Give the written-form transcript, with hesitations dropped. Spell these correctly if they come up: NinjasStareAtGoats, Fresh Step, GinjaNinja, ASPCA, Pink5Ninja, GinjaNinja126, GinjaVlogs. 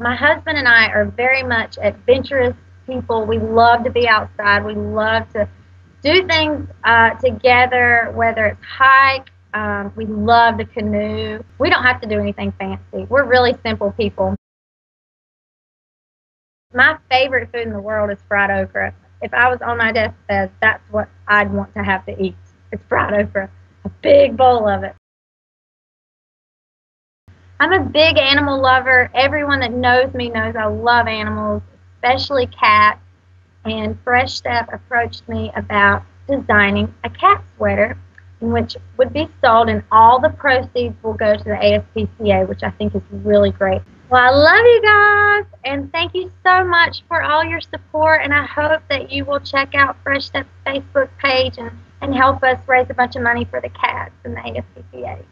My husband and I are very much adventurous people. We love to be outside. We love to do things together, whether it's hike. We love the canoe. We don't have to do anything fancy. We're really simple people. My favorite food in the world is fried okra. If I was on my deathbed, that's what I'd want to have to eat. It's fried okra, a big bowl of it. I'm a big animal lover. Everyone that knows me knows I love animals, especially cats. And Fresh Step approached me about designing a cat sweater, which would be sold, and all the proceeds will go to the ASPCA, which I think is really great. Well, I love you guys, and thank you so much for all your support, and I hope that you will check out Fresh Step's Facebook page and help us raise a bunch of money for the cats and the ASPCA.